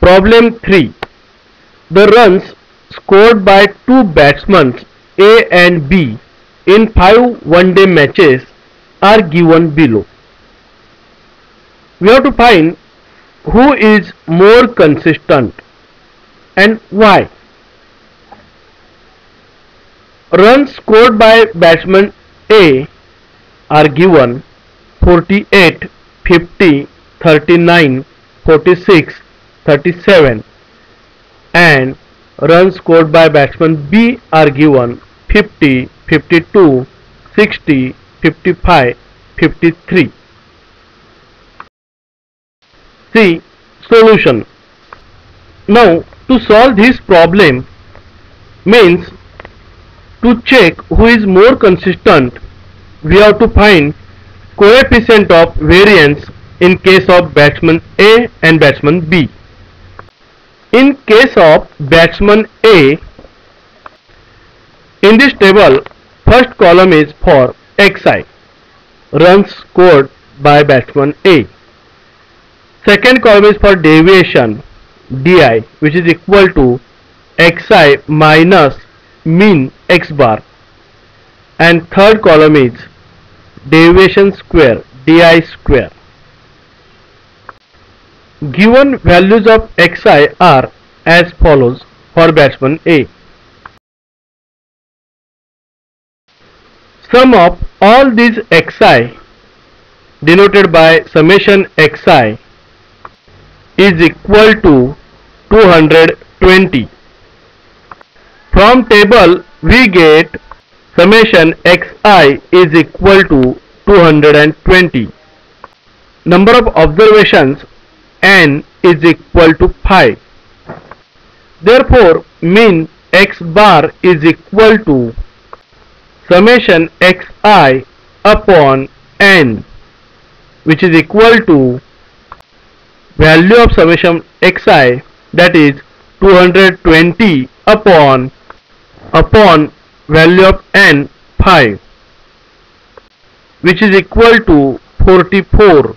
Problem 3. The runs scored by two batsmen A and B in 5 one-day matches are given below. We have to find who is more consistent and why. Runs scored by batsman A are given 48, 50, 39, 46, 37, and runs scored by batsman B are given 50, 52, 60, 55, 53. See solution. Now to solve this problem means to check who is more consistent, we have to find coefficient of variance in case of batsman A and batsman B. In case of batsman A, in this table, first column is for XI, runs scored by batsman A. Second column is for deviation, DI, which is equal to XI minus mean X bar. And third column is deviation square, DI square. Given values of XI are as follows for batsman A. Sum of all these XI denoted by summation XI is equal to 220. From table we get summation XI is equal to 220. Number of observations N is equal to 5. Therefore, mean X bar is equal to summation XI upon N, which is equal to value of summation XI, that is 220 upon value of N 5, which is equal to 44.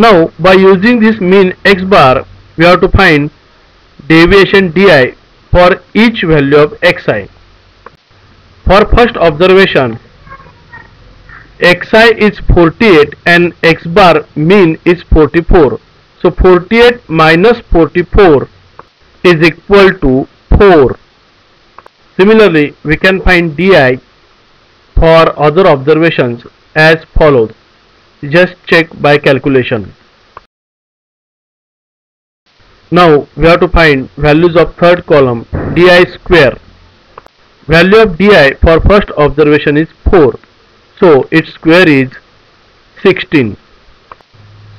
Now, by using this mean X bar, we have to find deviation DI for each value of XI. For first observation, XI is 48 and X bar mean is 44. So, 48 minus 44 is equal to 4. Similarly, we can find DI for other observations as follows. Just check by calculation. Now we have to find values of third column, DI square. Value of DI for first observation is 4, so its square is 16.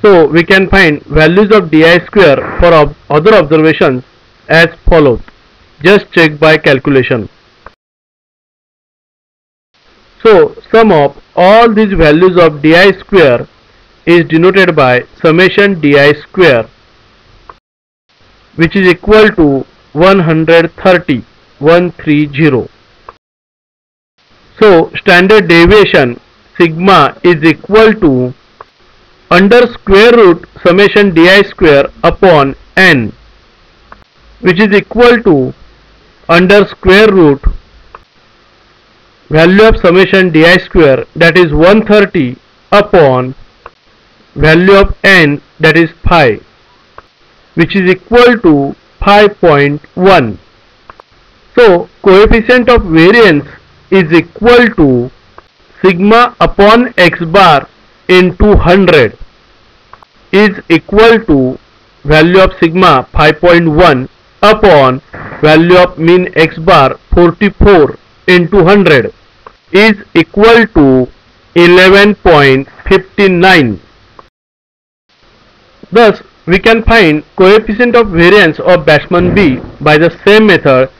So we can find values of DI square for other observations as follows. Just check by calculation. So sum of all these values of DI square is denoted by summation DI square, which is equal to 130, 130. So standard deviation sigma is equal to under square root summation DI square upon N, which is equal to under square root value of summation DI square, that is 130, upon value of N, that is 5, which is equal to 5.1. So coefficient of variance is equal to sigma upon X bar into 100 is equal to value of sigma 5.1 upon value of mean X bar 44 into 100 is equal to 11.59. Thus, we can find coefficient of variance of batsman B by the same method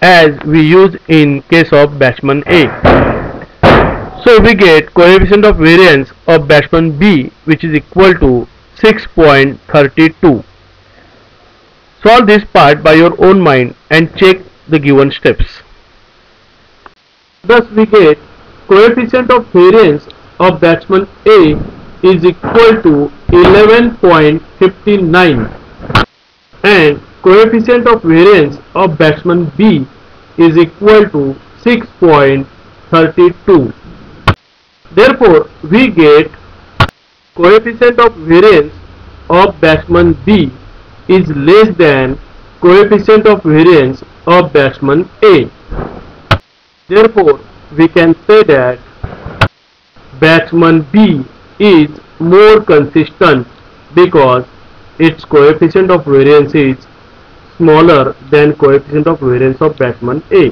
as we use in case of batsman A. So, we get coefficient of variance of batsman B, which is equal to 6.32. Solve this part by your own mind and check the given steps. Thus we get coefficient of variance of batsman A is equal to 11.59. and coefficient of variance of batsman B is equal to 6.32. Therefore, we get coefficient of variance of batsman B is less than coefficient of variance of batsman A. Therefore, we can say that batsman B is more consistent because its coefficient of variance is smaller than coefficient of variance of batsman A.